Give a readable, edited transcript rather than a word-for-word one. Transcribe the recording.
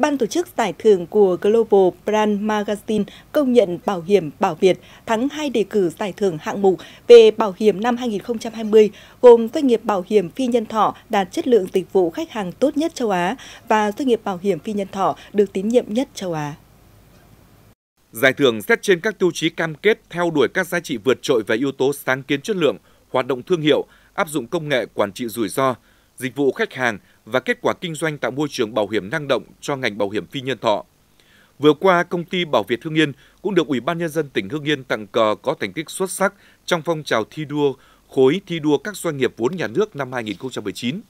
Ban tổ chức giải thưởng của Global Brand Magazine công nhận bảo hiểm Bảo Việt thắng 2 đề cử giải thưởng hạng mục về bảo hiểm năm 2020, gồm doanh nghiệp bảo hiểm phi nhân thọ đạt chất lượng dịch vụ khách hàng tốt nhất châu Á và doanh nghiệp bảo hiểm phi nhân thọ được tín nhiệm nhất châu Á. Giải thưởng xét trên các tiêu chí cam kết theo đuổi các giá trị vượt trội về yếu tố sáng kiến chất lượng, hoạt động thương hiệu, áp dụng công nghệ quản trị rủi ro, dịch vụ khách hàng và kết quả kinh doanh tạo môi trường bảo hiểm năng động cho ngành bảo hiểm phi nhân thọ. Vừa qua, công ty Bảo Việt Hưng Yên cũng được Ủy ban Nhân dân tỉnh Hưng Yên tặng cờ có thành tích xuất sắc trong phong trào thi đua khối thi đua các doanh nghiệp vốn nhà nước năm 2019.